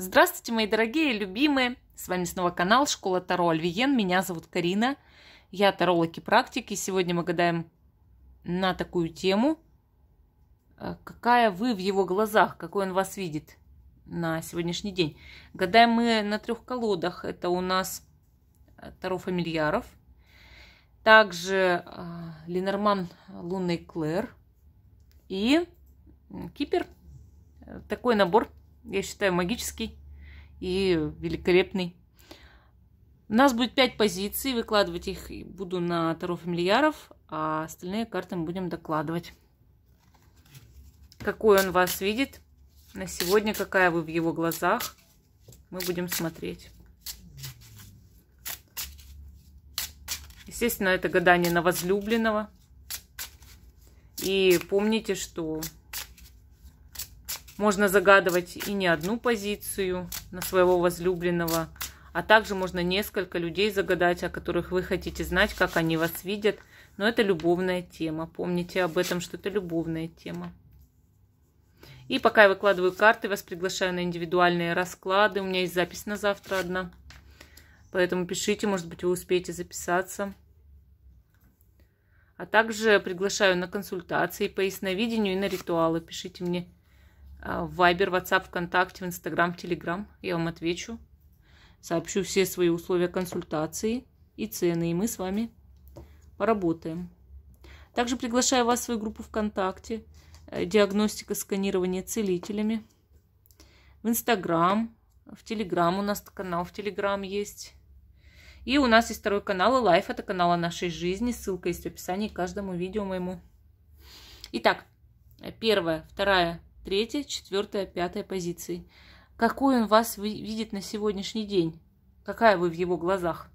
Здравствуйте, мои дорогие, любимые! С вами снова канал Школа Таро AL_VN. Меня зовут Карина. Я таролог и практик. И сегодня мы гадаем на такую тему. Какая вы в его глазах, какой он вас видит на сегодняшний день. Гадаем мы на трех колодах. Это у нас Таро Фамильяров. Также Ленорман Лунный Клэр. И Кипер. Такой набор. Я считаю, магический и великолепный. У нас будет 5 позиций. Выкладывать их буду на Таро Фамильяров, а остальные карты мы будем докладывать. Какой он вас видит на сегодня, какая вы в его глазах, мы будем смотреть. Естественно, это гадание на возлюбленного. И помните, что можно загадывать и не одну позицию на своего возлюбленного, а также можно несколько людей загадать, о которых вы хотите знать, как они вас видят. Но это любовная тема. Помните об этом, что это любовная тема. И пока я выкладываю карты, вас приглашаю на индивидуальные расклады. У меня есть запись на завтра одна. Поэтому пишите, может быть, вы успеете записаться. А также приглашаю на консультации по ясновидению и на ритуалы. Пишите мне в Вайбер, WhatsApp, ВКонтакте, в Инстаграм, в Телеграм. Я вам отвечу. Сообщу все свои условия консультации и цены. И мы с вами поработаем. Также приглашаю вас в свою группу ВКонтакте. Диагностика, сканирование целителями. В Инстаграм, в Телеграм. У нас канал в Телеграм есть. И у нас есть второй канал. Лайф — это канал о нашей жизни. Ссылка есть в описании к каждому видео моему. Итак, 1-я, 2-я, 3-я, 4-я, 5-я позиции. Какой он вас видит на сегодняшний день? Какая вы в его глазах?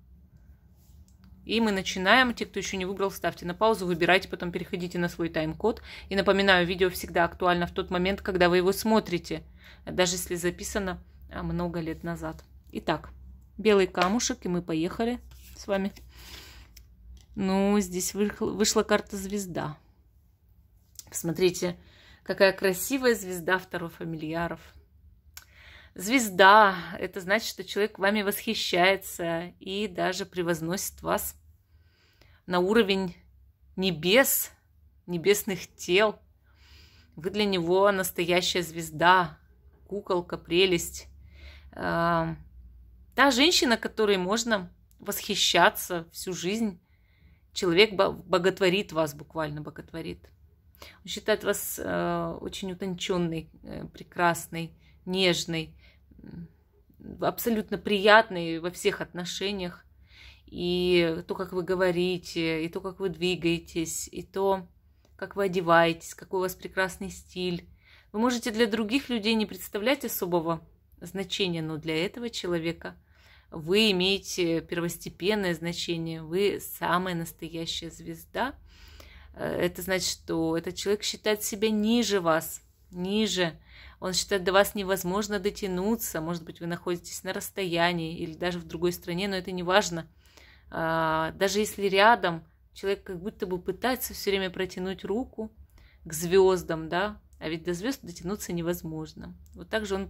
И мы начинаем. Те, кто еще не выбрал, ставьте на паузу, выбирайте, потом переходите на свой тайм-код. И напоминаю, видео всегда актуально в тот момент, когда вы его смотрите, даже если записано много лет назад. Итак, белый камушек, и мы поехали с вами. Ну, здесь вышла карта звезда. Посмотрите, какая красивая звезда Таро Фамильяров. Звезда – это значит, что человек вами восхищается и даже превозносит вас на уровень небес, небесных тел. Вы для него настоящая звезда, куколка, прелесть. Та женщина, которой можно восхищаться всю жизнь. Человек боготворит вас, буквально боготворит. Он считает вас очень утонченной, прекрасной, нежной, абсолютно приятной во всех отношениях. И то, как вы говорите, и то, как вы двигаетесь, и то, как вы одеваетесь, какой у вас прекрасный стиль. Вы можете для других людей не представлять особого значения, но для этого человека вы имеете первостепенное значение. Вы самая настоящая звезда. Это значит, что этот человек считает себя ниже вас, ниже. Он считает, до вас невозможно дотянуться. Может быть, вы находитесь на расстоянии или даже в другой стране, но это не важно. Даже если рядом, человек как будто бы пытается все время протянуть руку к звездам, да? А ведь до звезд дотянуться невозможно. Вот так же он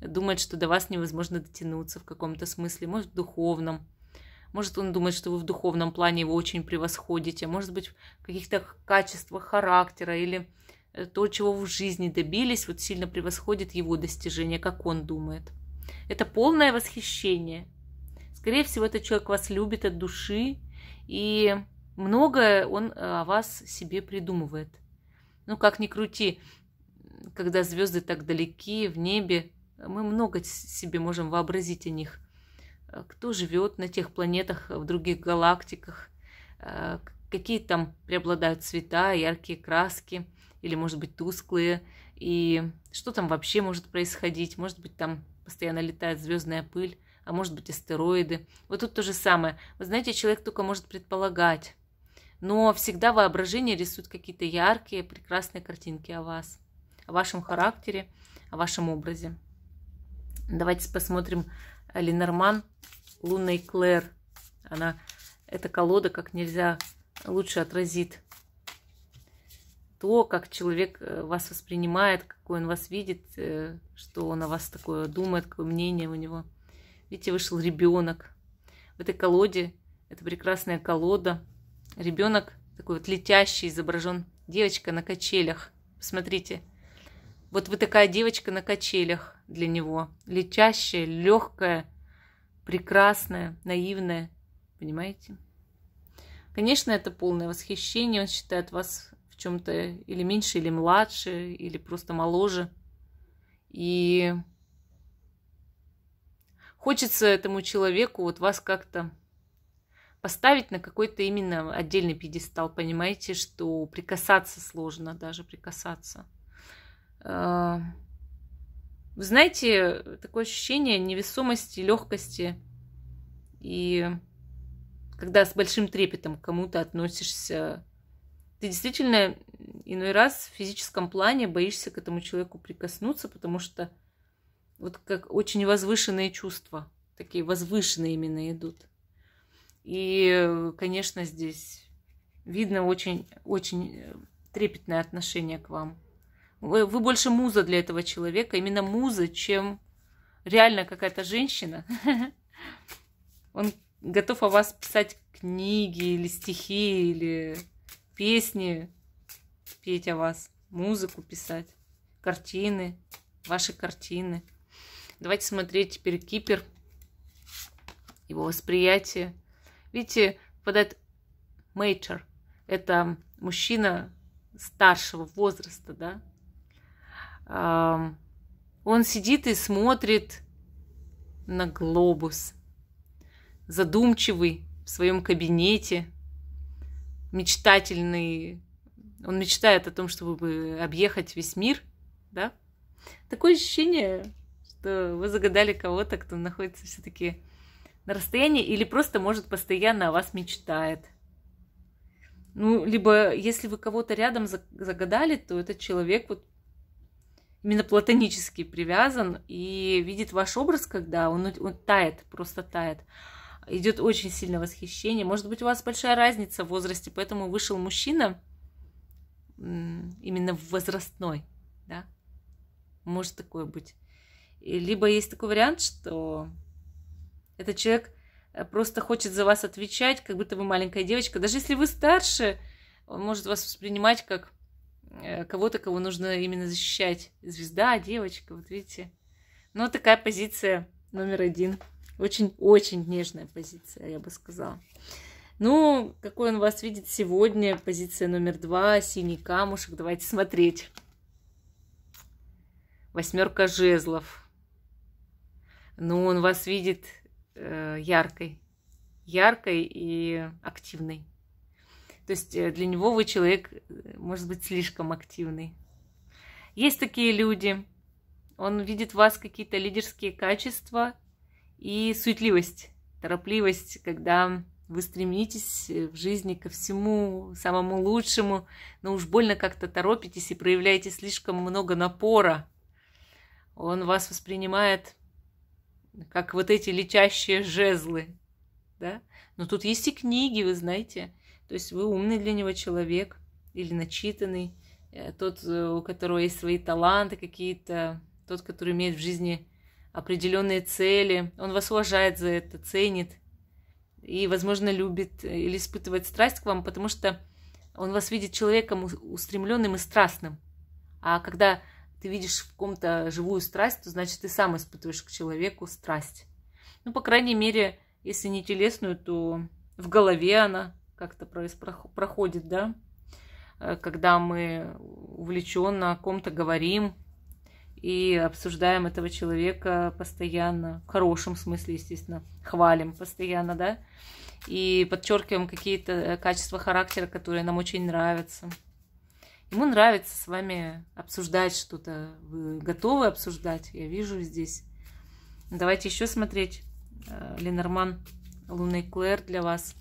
думает, что до вас невозможно дотянуться в каком-то смысле, может, в духовном. Может, он думает, что вы в духовном плане его очень превосходите. Может быть, в каких-то качествах характера или то, чего вы в жизни добились, вот сильно превосходит его достижения, как он думает. Это полное восхищение. Скорее всего, этот человек вас любит от души, и многое он о вас себе придумывает. Ну, как ни крути, когда звезды так далеки, в небе, мы много себе можем вообразить о них. Кто живет на тех планетах, в других галактиках, какие там преобладают цвета, яркие краски или, может быть, тусклые, и что там вообще может происходить. Может быть, там постоянно летает звездная пыль, а может быть, астероиды. Вот тут то же самое. Вы знаете, человек только может предполагать, но всегда воображение рисует какие-то яркие, прекрасные картинки о вас, о вашем характере, о вашем образе. Давайте посмотрим Ленорман Лунный Клэр. Эта колода как нельзя лучше отразит то, как человек вас воспринимает, какой он вас видит, что он о вас такое думает, какое мнение у него. Видите, вышел ребенок. В этой колоде, это прекрасная колода. Ребенок такой вот летящий, изображен. Девочка на качелях. Посмотрите. Вот вы такая девочка на качелях для него. Летящая, легкая, прекрасная, наивная. Понимаете? Конечно, это полное восхищение. Он считает вас в чем-то или меньше, или младше, или просто моложе. И хочется этому человеку вот вас как-то поставить на какой-то именно отдельный пьедестал. Понимаете, что прикасаться сложно, даже прикасаться. Вы знаете, такое ощущение невесомости, легкости. И когда с большим трепетом к кому-то относишься, ты действительно иной раз в физическом плане боишься к этому человеку прикоснуться, потому что вот как очень возвышенные чувства, такие возвышенные именно идут. И, конечно, здесь видно очень-очень трепетное отношение к вам. Вы больше муза для этого человека, именно муза, чем реально какая-то женщина. Он готов о вас писать книги или стихи, или песни, петь о вас, музыку писать, картины, ваши картины. Давайте смотреть теперь Кипер, его восприятие. Видите, впадает мейджор. Это мужчина старшего возраста, да? Он сидит и смотрит на глобус, задумчивый в своем кабинете, мечтательный. Он мечтает о том, чтобы объехать весь мир, да? Такое ощущение, что вы загадали кого-то, кто находится все-таки на расстоянии или просто, может, постоянно о вас мечтает. Ну, либо если вы кого-то рядом загадали, то этот человек вот именно платонически привязан и видит ваш образ, когда он тает, просто тает. Идет очень сильное восхищение. Может быть, у вас большая разница в возрасте, поэтому вышел мужчина именно возрастной, да? Может такое быть. Либо есть такой вариант, что этот человек просто хочет за вас отвечать, как будто вы маленькая девочка. Даже если вы старше, он может вас воспринимать как кого-то, кого нужно именно защищать. Звезда, девочка, вот видите. Но такая позиция номер один. Очень-очень нежная позиция, я бы сказала. Ну, какой он вас видит сегодня? Позиция номер два, синий камушек. Давайте смотреть. Восьмерка жезлов. Ну, он вас видит яркой и активной. То есть для него вы человек, может быть, слишком активный. Есть такие люди. Он видит в вас какие-то лидерские качества и суетливость, торопливость, когда вы стремитесь в жизни ко всему самому лучшему, но уж больно как-то торопитесь и проявляете слишком много напора. Он вас воспринимает как вот эти летящие жезлы, да? Но тут есть и книги, вы знаете. То есть вы умный для него человек или начитанный, тот, у которого есть свои таланты какие-то, тот, который имеет в жизни определенные цели. Он вас уважает за это, ценит и, возможно, любит или испытывает страсть к вам, потому что он вас видит человеком устремленным и страстным. А когда ты видишь в ком-то живую страсть, то значит ты сам испытываешь к человеку страсть. Ну, по крайней мере, если не телесную, то в голове она как-то проходит, да? Когда мы увлеченно о ком-то говорим и обсуждаем этого человека постоянно, в хорошем смысле, естественно, хвалим постоянно, да? И подчеркиваем какие-то качества характера, которые нам очень нравятся. Ему нравится с вами обсуждать что-то. Вы готовы обсуждать? Я вижу здесь. Давайте еще смотреть. Ленорман Лунный Клэр для вас.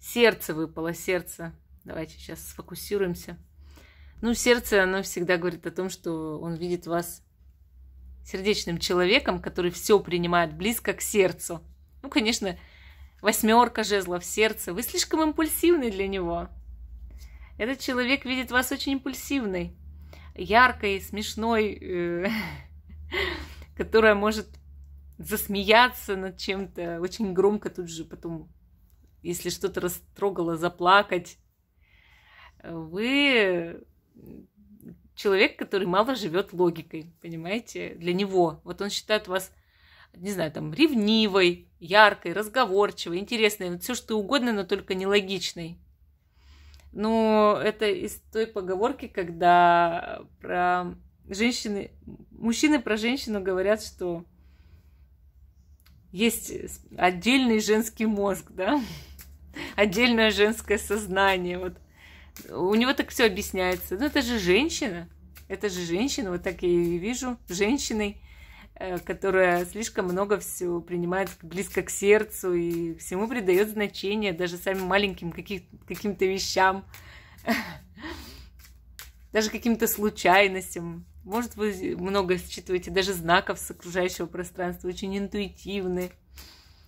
Сердце выпало, сердце. Давайте сейчас сфокусируемся. Ну, сердце, оно всегда говорит о том, что он видит вас сердечным человеком, который все принимает близко к сердцу. Ну, конечно, восьмерка жезлов, сердце. Вы слишком импульсивны для него. Этот человек видит вас очень импульсивной, яркой, смешной, которая может засмеяться над чем-то, очень громко тут же потом, если что-то растрогало, заплакать. Вы человек, который мало живет логикой, понимаете, для него. Вот он считает вас, не знаю, там, ревнивой, яркой, разговорчивой, интересной, все что угодно, но только нелогичной. Ну, это из той поговорки, когда про женщины, мужчины про женщину говорят, что есть отдельный женский мозг, да, отдельное женское сознание. Вот. У него так все объясняется. Ну, это же женщина, вот так я ее вижу, женщиной, которая слишком много всего принимает близко к сердцу и всему придает значение, даже самым маленьким каким-то вещам, даже каким-то случайностям. Может, вы много считываете даже знаков с окружающего пространства, очень интуитивны.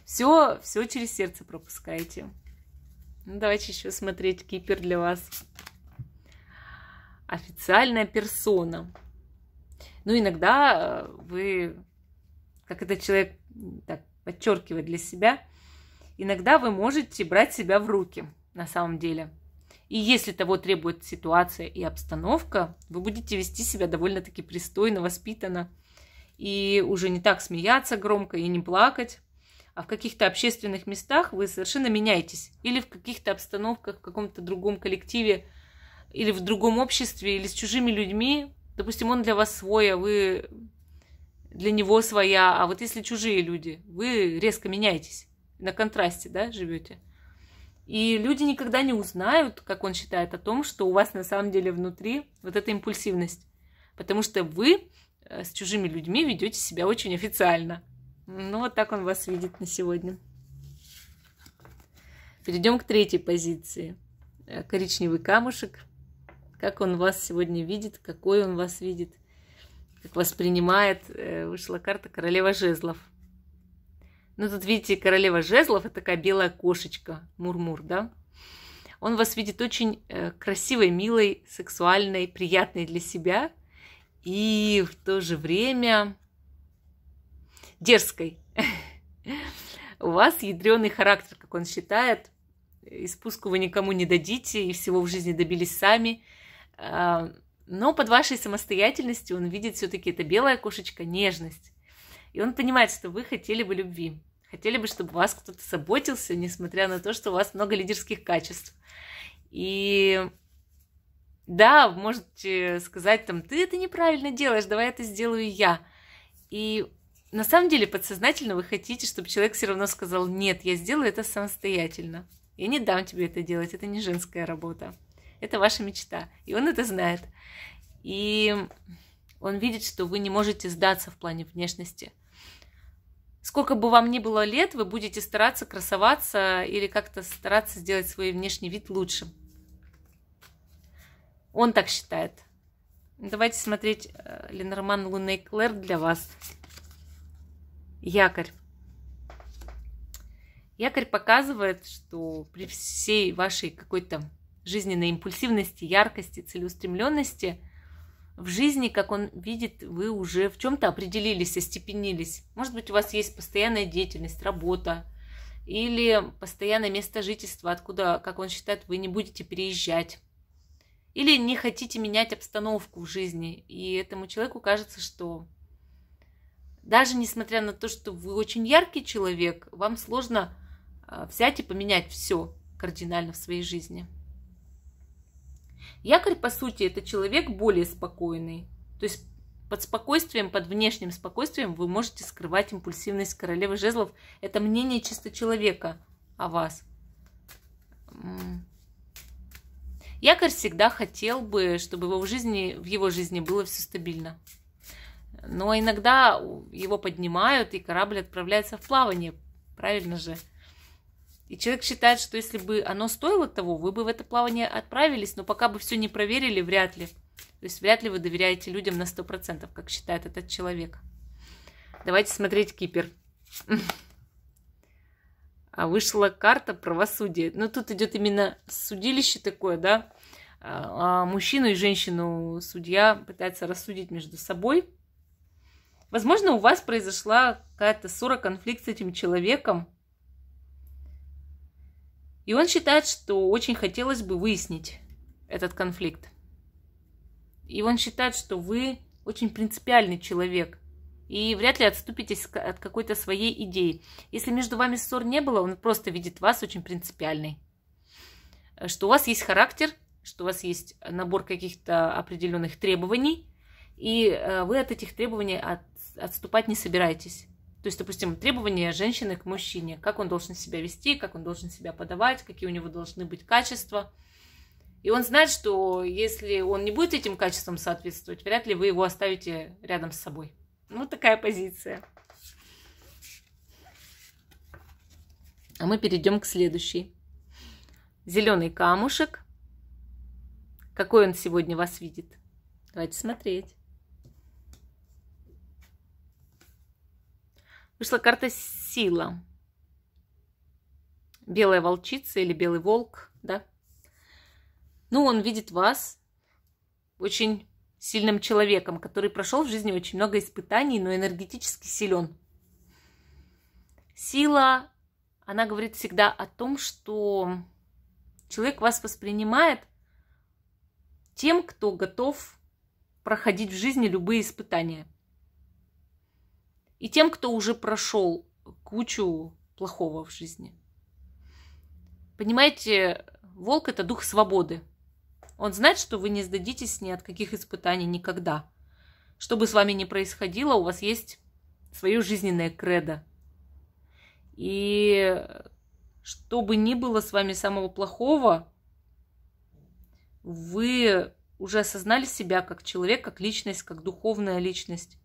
Все через сердце пропускаете. Ну, давайте еще смотреть Кипер для вас. Официальная персона. Ну, иногда вы, как этот человек так подчеркивает для себя, иногда вы можете брать себя в руки на самом деле. И если того требует ситуация и обстановка, вы будете вести себя довольно-таки пристойно, воспитанно. И уже не так смеяться громко и не плакать. А в каких-то общественных местах вы совершенно меняетесь. Или в каких-то обстановках, в каком-то другом коллективе, или в другом обществе, или с чужими людьми. Допустим, он для вас свой, а вы для него своя. А вот если чужие люди, вы резко меняетесь, на контрасте, да, живете. И люди никогда не узнают, как он считает, о том, что у вас на самом деле внутри вот эта импульсивность. Потому что вы с чужими людьми ведете себя очень официально. Ну, вот так он вас видит на сегодня. Перейдем к третьей позиции. Коричневый камушек. Как он вас сегодня видит, какой он вас видит, как вас принимает. Вышла карта «Королева жезлов». Ну, тут, видите, королева жезлов – это такая белая кошечка, мурмур, да? Он вас видит очень красивой, милой, сексуальной, приятной для себя и в то же время дерзкой. У вас ядрёный характер, как он считает, и спуску вы никому не дадите, и всего в жизни добились сами. Но под вашей самостоятельностью он видит все-таки это белая кошечка, нежность. И он понимает, что вы хотели бы любви, хотели бы, чтобы вас кто-то заботился, несмотря на то, что у вас много лидерских качеств. И да, можете сказать там, ты это неправильно делаешь, давай это сделаю я. И на самом деле подсознательно вы хотите, чтобы человек все равно сказал, нет, я сделаю это самостоятельно. Я не дам тебе это делать, это не женская работа, это ваша мечта. И он это знает. И он видит, что вы не можете сдаться в плане внешности. Сколько бы вам ни было лет, вы будете стараться красоваться или как-то стараться сделать свой внешний вид лучше. Он так считает. Давайте смотреть Ленорман Лунный Клэр для вас. Якорь. Якорь показывает, что при всей вашей какой-то жизненной импульсивности, яркости, целеустремленности в жизни, как он видит, вы уже в чем-то определились, остепенились. Может быть, у вас есть постоянная деятельность, работа или постоянное место жительства, откуда, как он считает, вы не будете переезжать. Или не хотите менять обстановку в жизни. И этому человеку кажется, что даже несмотря на то, что вы очень яркий человек, вам сложно взять и поменять все кардинально в своей жизни. Якорь, по сути, это человек более спокойный. То есть под спокойствием, под внешним спокойствием вы можете скрывать импульсивность королевы жезлов. Это мнение чисто человека о вас. Якорь всегда хотел бы, чтобы в его жизни было все стабильно. Но иногда его поднимают, и корабль отправляется в плавание. Правильно же? И человек считает, что если бы оно стоило того, вы бы в это плавание отправились, но пока бы все не проверили, вряд ли. То есть вряд ли вы доверяете людям на 100%, как считает этот человек. Давайте смотреть Кипер. А вышла карта правосудия. Но тут идет именно судилище такое, да? А мужчину и женщину судья пытается рассудить между собой. Возможно, у вас произошла какая-то ссора, конфликт с этим человеком. И он считает, что очень хотелось бы выяснить этот конфликт. И он считает, что вы очень принципиальный человек. И вряд ли отступитесь от какой-то своей идеи. Если между вами ссор не было, он просто видит вас очень принципиальной. Что у вас есть характер, что у вас есть набор каких-то определенных требований. И вы от этих требований отступать не собираетесь. То есть, допустим, требования женщины к мужчине. Как он должен себя вести, как он должен себя подавать, какие у него должны быть качества. И он знает, что если он не будет этим качествам соответствовать, вряд ли вы его оставите рядом с собой. Вот такая позиция. А мы перейдем к следующей. Зеленый камушек. Какой он сегодня вас видит? Давайте смотреть. Вышла карта «Сила». Белая волчица или белый волк, да? Ну, он видит вас очень сильным человеком, который прошел в жизни очень много испытаний, но энергетически силен. Сила, она говорит всегда о том, что человек вас воспринимает тем, кто готов проходить в жизни любые испытания. И тем, кто уже прошел кучу плохого в жизни. Понимаете, волк – это дух свободы. Он знает, что вы не сдадитесь ни от каких испытаний никогда. Что бы с вами ни происходило, у вас есть свое жизненное кредо. И что бы ни было с вами самого плохого, вы уже осознали себя как человек, как личность, как духовная личность.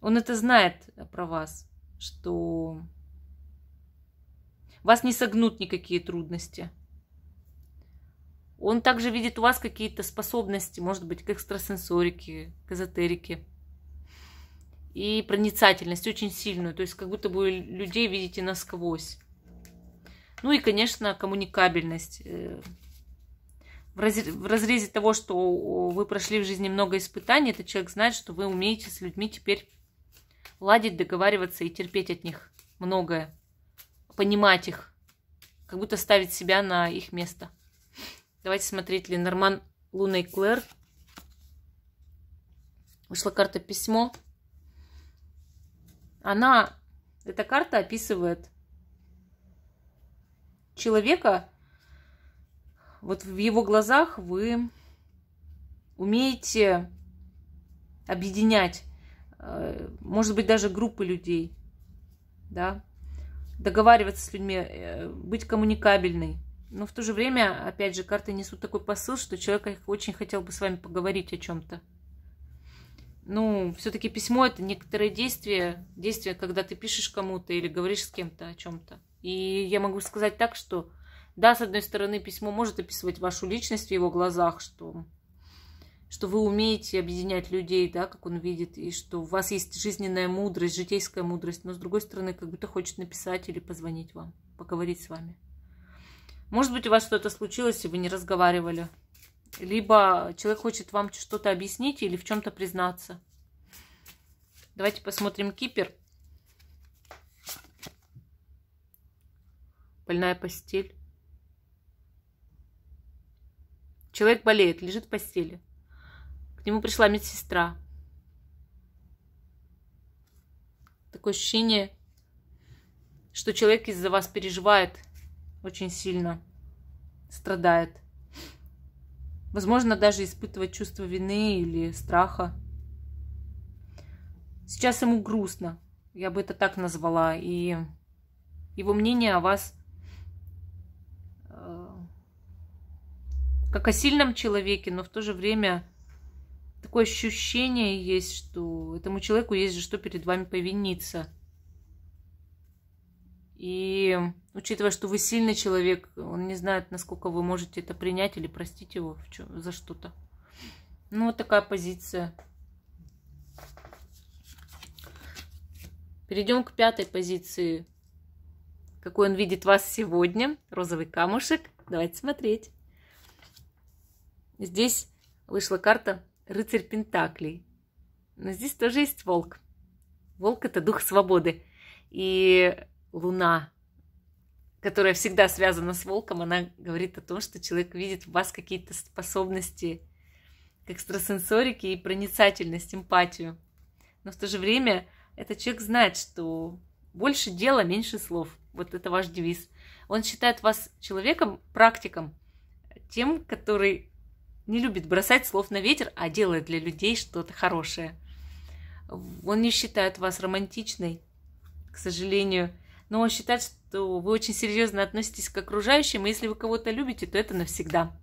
Он это знает про вас, что вас не согнут никакие трудности. Он также видит у вас какие-то способности, может быть, к экстрасенсорике, к эзотерике. И проницательность очень сильную, то есть как будто бы людей видите насквозь. Ну и, конечно, коммуникабельность. В разрезе того, что вы прошли в жизни много испытаний, этот человек знает, что вы умеете с людьми теперь ладить, договариваться и терпеть от них многое, понимать их, как будто ставить себя на их место. Давайте смотреть Ленорман Лунный Клэр. Вышла карта «Письмо». Эта карта описывает человека. Вот в его глазах вы умеете объединять, может быть, даже группы людей, да? Договариваться с людьми, быть коммуникабельной. Но в то же время, опять же, карты несут такой посыл, что человек очень хотел бы с вами поговорить о чем-то. Ну, все-таки письмо – это некоторое действие. Действие, когда ты пишешь кому-то или говоришь с кем-то о чем-то. И я могу сказать так, что да, с одной стороны, письмо может описывать вашу личность в его глазах, что вы умеете объединять людей, да, как он видит, и что у вас есть жизненная мудрость, житейская мудрость. Но с другой стороны, как будто хочет написать или позвонить вам, поговорить с вами. Может быть, у вас что-то случилось, и вы не разговаривали. Либо человек хочет вам что-то объяснить или в чем-то признаться. Давайте посмотрим Кипер. Больная постель. Человек болеет, лежит в постели. К нему пришла медсестра. Такое ощущение, что человек из-за вас переживает. Очень сильно страдает. Возможно, даже испытывает чувство вины или страха. Сейчас ему грустно. Я бы это так назвала. И его мнение о вас как о сильном человеке, но в то же время такое ощущение есть, что этому человеку есть же что перед вами повиниться. И учитывая, что вы сильный человек, он не знает, насколько вы можете это принять или простить его за что-то. Ну, вот такая позиция. Перейдем к пятой позиции. Какой он видит вас сегодня? Розовый камушек. Давайте смотреть. Здесь вышла карта «Рыцарь Пентаклей». Но здесь тоже есть волк. Волк – это дух свободы. И луна, которая всегда связана с волком, она говорит о том, что человек видит в вас какие-то способности к экстрасенсорике и проницательность, эмпатию. Но в то же время этот человек знает, что больше дела, меньше слов. Вот это ваш девиз. Он считает вас человеком, практиком, тем, который не любит бросать слов на ветер, а делает для людей что-то хорошее. Он не считает вас романтичной, к сожалению, но он считает, что вы очень серьезно относитесь к окружающим, и если вы кого-то любите, то это навсегда.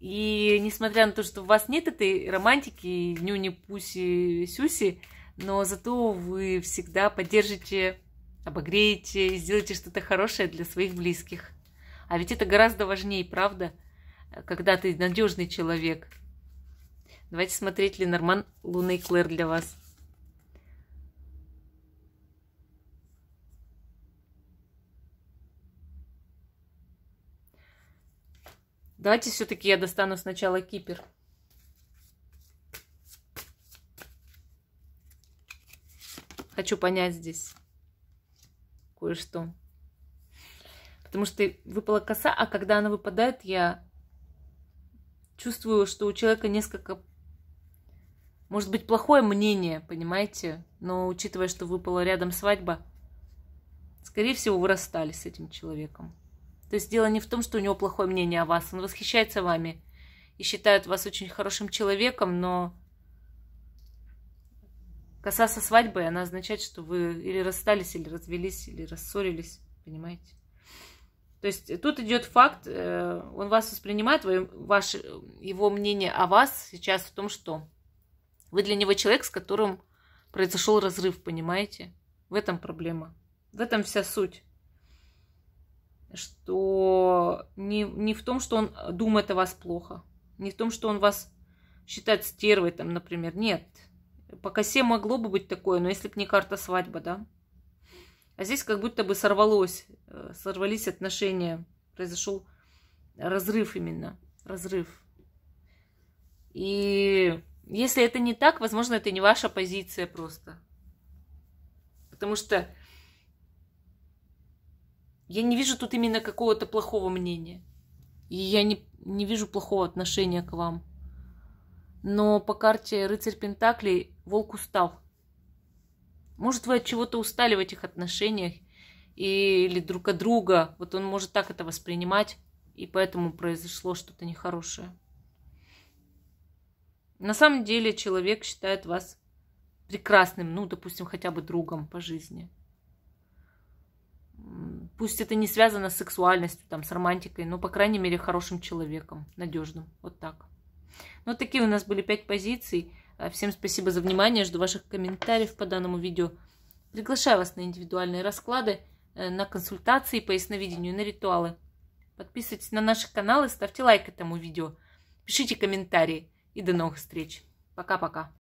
И несмотря на то, что у вас нет этой романтики, нюни-пуси-сюси, но зато вы всегда поддержите, обогреете и сделаете что-то хорошее для своих близких. А ведь это гораздо важнее, правда, когда ты надежный человек. Давайте смотреть Ленорман Лунный Клэр для вас. Давайте все-таки я достану сначала Кипер. Хочу понять здесь кое-что. Потому что выпала коса, а когда она выпадает, я чувствую, что у человека несколько, может быть, плохое мнение, понимаете? Но учитывая, что выпала рядом свадьба, скорее всего, вы расстались с этим человеком. То есть дело не в том, что у него плохое мнение о вас. Он восхищается вами и считает вас очень хорошим человеком, но коса со свадьбой, она означает, что вы или расстались, или развелись, или рассорились, понимаете? То есть тут идет факт, он вас воспринимает, его мнение о вас сейчас в том, что вы для него человек, с которым произошел разрыв, понимаете? В этом проблема, в этом вся суть. Что не в том, что он думает о вас плохо, не в том, что он вас считает стервой, там, например. Нет, по косе могло бы быть такое, но если бы не карта свадьба, да? А здесь как будто бы сорвались отношения, произошел разрыв именно, разрыв. И если это не так, возможно, это не ваша позиция просто. Потому что я не вижу тут именно какого-то плохого мнения. И я не вижу плохого отношения к вам. Но по карте «Рыцарь Пентаклей» волк устал. Может, вы от чего-то устали в этих отношениях или друг от друга. Вот он может так это воспринимать, и поэтому произошло что-то нехорошее. На самом деле человек считает вас прекрасным, ну, допустим, хотя бы другом по жизни. Пусть это не связано с сексуальностью, там, с романтикой, но, по крайней мере, хорошим человеком, надежным. Вот так. Ну, такие у нас были 5 позиций. Всем спасибо за внимание, жду ваших комментариев по данному видео. Приглашаю вас на индивидуальные расклады, на консультации по ясновидению, на ритуалы. Подписывайтесь на наши каналы, ставьте лайк этому видео, пишите комментарии и до новых встреч. Пока-пока.